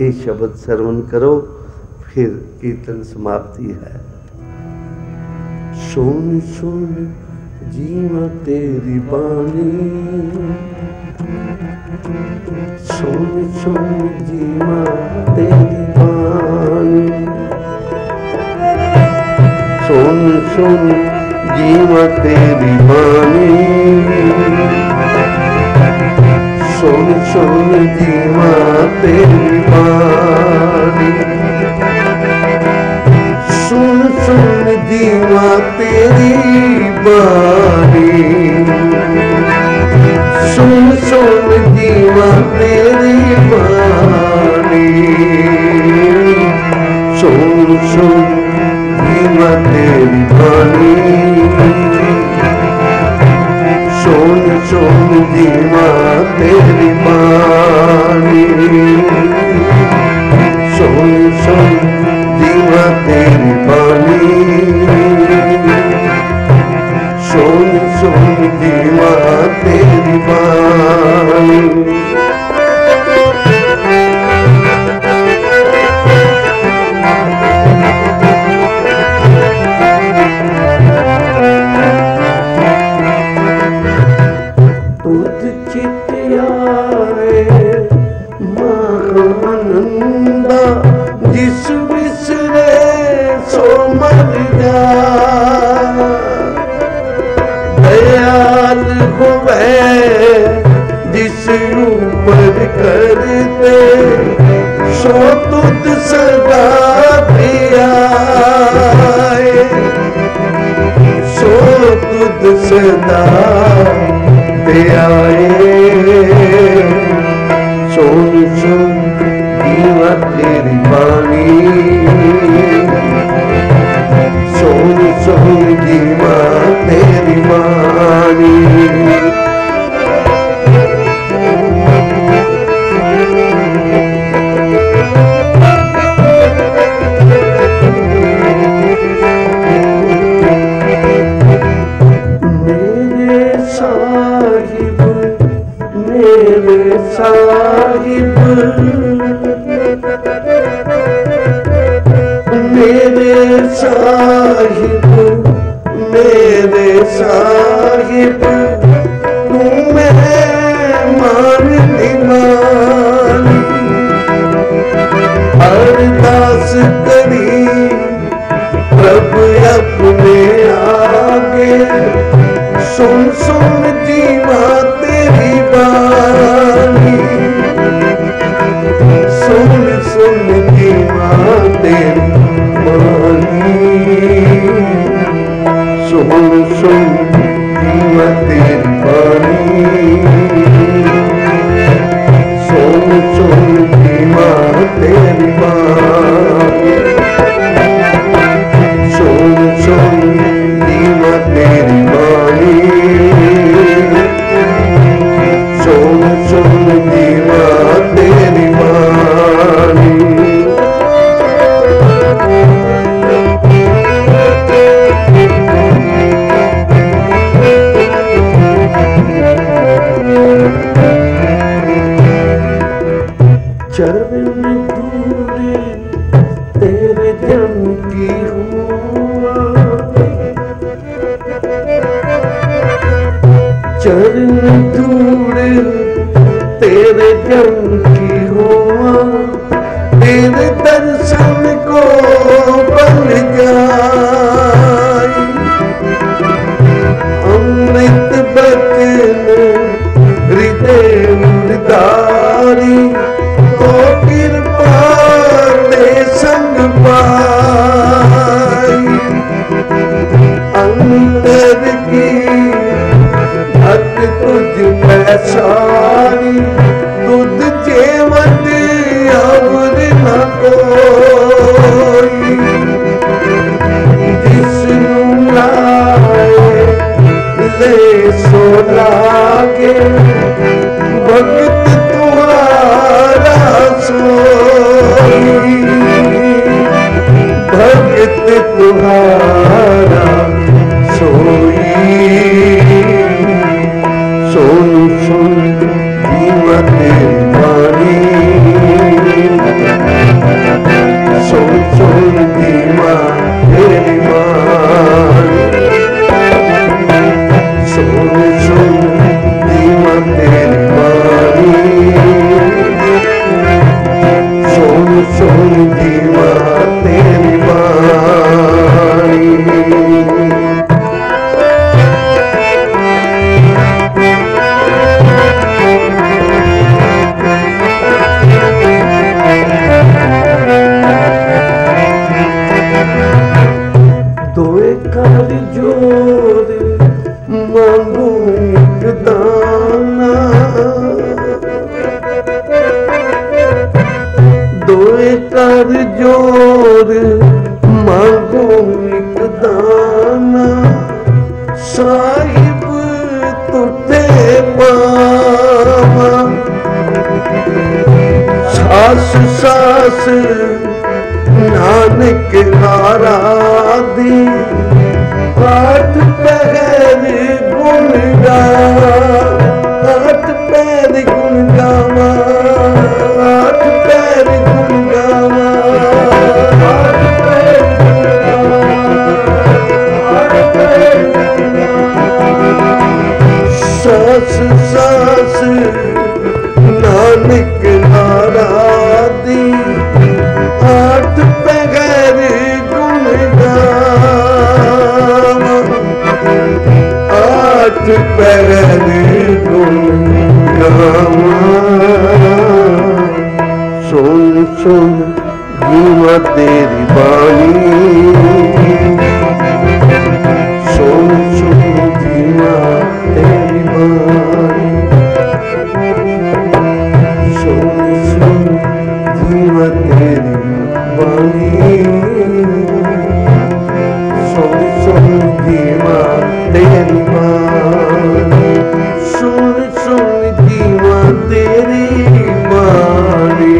ये शब्द श्रवण करो, फिर कीर्तन समाप्ति है। सुन सुन जीवन तेरी बानी, सुन सुन जीवन तेरी बानी, सुन सुन जीवन तेरी बानी, सुन सुन जीवन तेरी बानी, सुन सुन जीवन तेरी बानी, सुन सुन जीवन तेरी बानी, सुन सुन जीवन तेरी बानी, सुन सुन जीवन तेरी बानी, सुन सुन जीवन तेरी बानी, सुन सुन जीवन तेरी बानी। दूध चिटियारे महानंदा, जिस बिसरे सो मर जा, जिस ऊपर करते सो तुद सदा प्रिया, सो तुद सदा प्रिया, सुन सुन जीवन तेरी बानी, सुन सुन जीवन तेरी बानी। साहिब मेरे साहिब, मेरे साहिब तुम्हें मान दीवानी, अरदास करी प्रभु अपने आगे, सुन सुन जीवा तेरी बात, सुन सुन जीवन तेरी बानी, सुन सुन जीवन तेरी बानी, सुन सुन जीवन तेरी बानी, सुन सुन जीवन तेरी बानी, सुन सुन जीवन तेरी बानी। सुन सुन जीवन तेरी बानी, कर जोर मांगो एक दाना साहिब तुटे पावा सास सास नानक हारा दी पाठ पैर गुण गा आठ पैर गुण गावा आठ पैर गुण गावा आठ पैर गुण गावा आठ पैर गुण गावा सास सास नानक हारा दी आठ पैर गुण गावा आठ पैर गुण गावा सुन सुन जीवा तेरी बाणी सुन सुन जीवा तेरी बाणी सुन सुन जीवा तेरी बाणी सुन सुन जीवा तेरी बाणी सुन सुन जीवा तेरी बाणी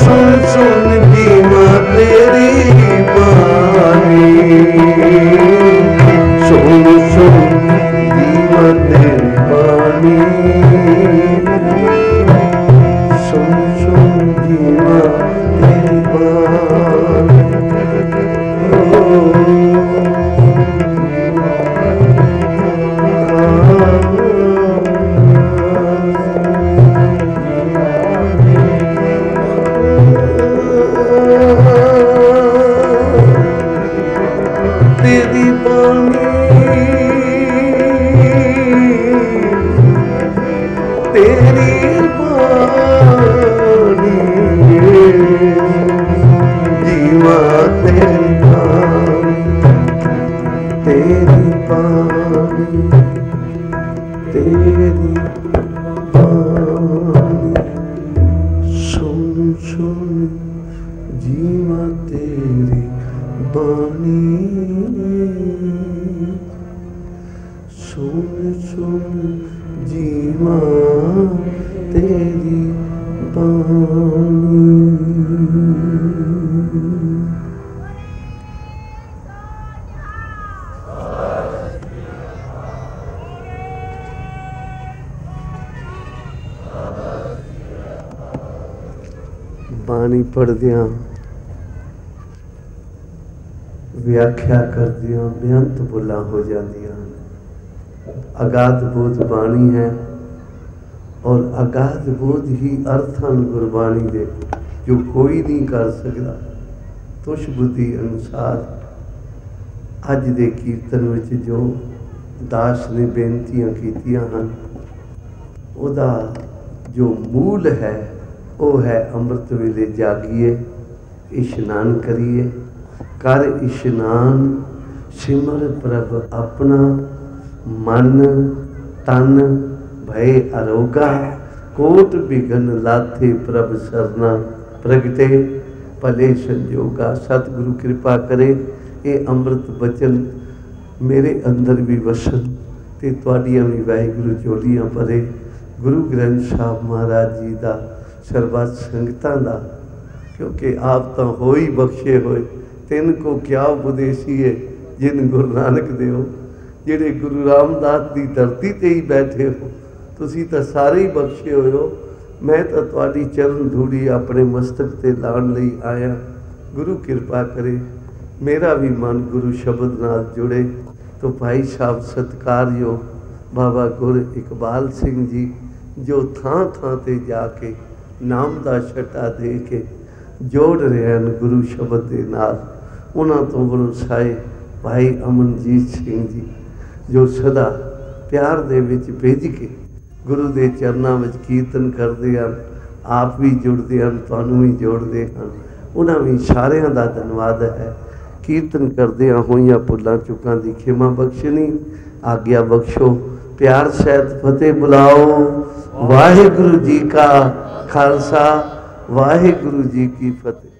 सुन सुन जीवा तेरी बाणी सुन सुन जीवा तेरी बाणी सुन सुन जीवा तेरी बाणी पढ़ दिया व्याख्या कर दिया बेअंत बुला हो जाती अगाध बोध बाणी है और अगाध बोध ही अर्थान गुरबाणी दे जो कोई नहीं कर सकता तुश बुद्धि अनुसार अज दे कीर्तन में जो दास ने बेनतियां कीतियां हैं उदा जो मूल है वो है अमृत वेले जागिए इशनान करिए कर इशनान सिमर प्रभ अपना मन तन भय अरोगा कोट बिघन लाथे प्रभ सरना प्रगटे भले संजोगा सतगुरु कृपा करे ये अमृत बचन मेरे अंदर भी वसन ते तुहाडियां भी वाहिगुरु झोलियां भरे गुरु ग्रंथ साहब महाराज जी का शरबत संगतां दा क्योंकि आप तो हो ही बख्शे होए तेन को क्या उपदेशीए जिन गुरु नानक देव जेड़े गुरु रामदास की धरती ते ही बैठे हो तुसी तो सारे ही बख्शे होए हो मैं तो तुहाडी चरण धूड़ी अपने मस्तक ते लाण लई आया गुरु कृपा करे मेरा भी मन गुरु शब्द नाल जुड़े तो भाई साहब सत्कारयोग बाबा गुर इकबाल सिंह जी जो थां थां ते जाके नाम का छटा दे के जोड़ रहे हैं गुरु शब्द के नाल उन्हां तो वरसाए भाई अमनजीत सिंह जी जो सदा प्यार दे विच भेज के गुरु के चरणों में कीर्तन करते हैं आप भी जुड़ते हैं तुहानूं भी जोड़ते हैं उन्हां भी सारियां दा धन्यवाद है कीर्तन करदे होइयां भुल्लां चुकां दी खिमा बख्शनी आग्या बख्शो प्यार सहित फतेह बुलाओ वाहेगुरु जी का खालसा वाहेगुरु जी की फतेह।